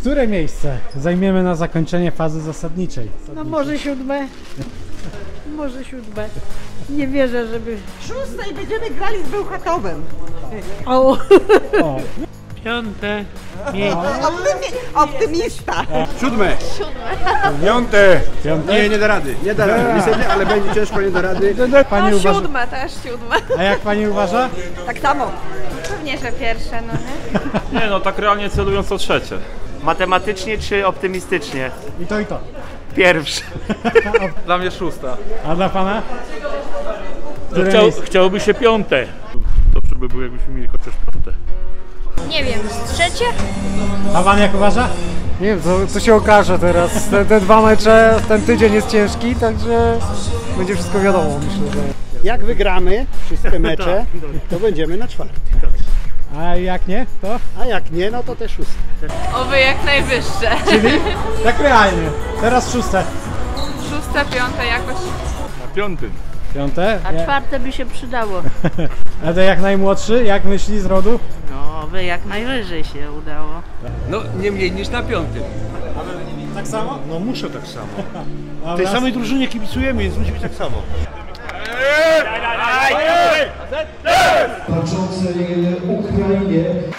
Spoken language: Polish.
Które miejsce zajmiemy na zakończenie fazy zasadniczej? No może siódme. Może siódme. Nie wierzę, żeby... Szóste i będziemy grali z Bełchatowem. O. O. Piąte miejsce. Optymista. Siódme. Piąte. Nie da rady. Nie da rady. Niestety, ale będzie ciężko, nie da rady. Pani uważa... Siódme też, siódme. A jak pani uważa? Tak samo. Pewnie, że pierwsze, no nie? Nie no, tak realnie celując to trzecie. Matematycznie czy optymistycznie? I to, i to. Pierwsze. Dla mnie szósta. A dla pana? Chciałoby się piąte. Dobrze by było, jakbyśmy mieli chociaż piąte. Nie wiem, trzecie? A pan jak uważa? Nie wiem, co się okaże teraz. Te dwa mecze, ten tydzień jest ciężki, także będzie wszystko wiadomo, myślę, że... Jak wygramy wszystkie mecze, to będziemy na czwartym. A jak nie, to? A jak nie, no to te szóste. Oby jak najwyższe. Czyli? Tak realnie. Teraz szóste. Szóste, piąte jakoś. Na piątym. Piąte? A czwarte by się przydało. A to jak najmłodszy? Jak myśli z rodu? No, oby jak najwyżej się udało. No, nie mniej niż na piątym. Ale tak samo? No muszę tak samo. W tej samej drużynie kibicujemy, więc musi być tak samo. Walczącej Ukrainie.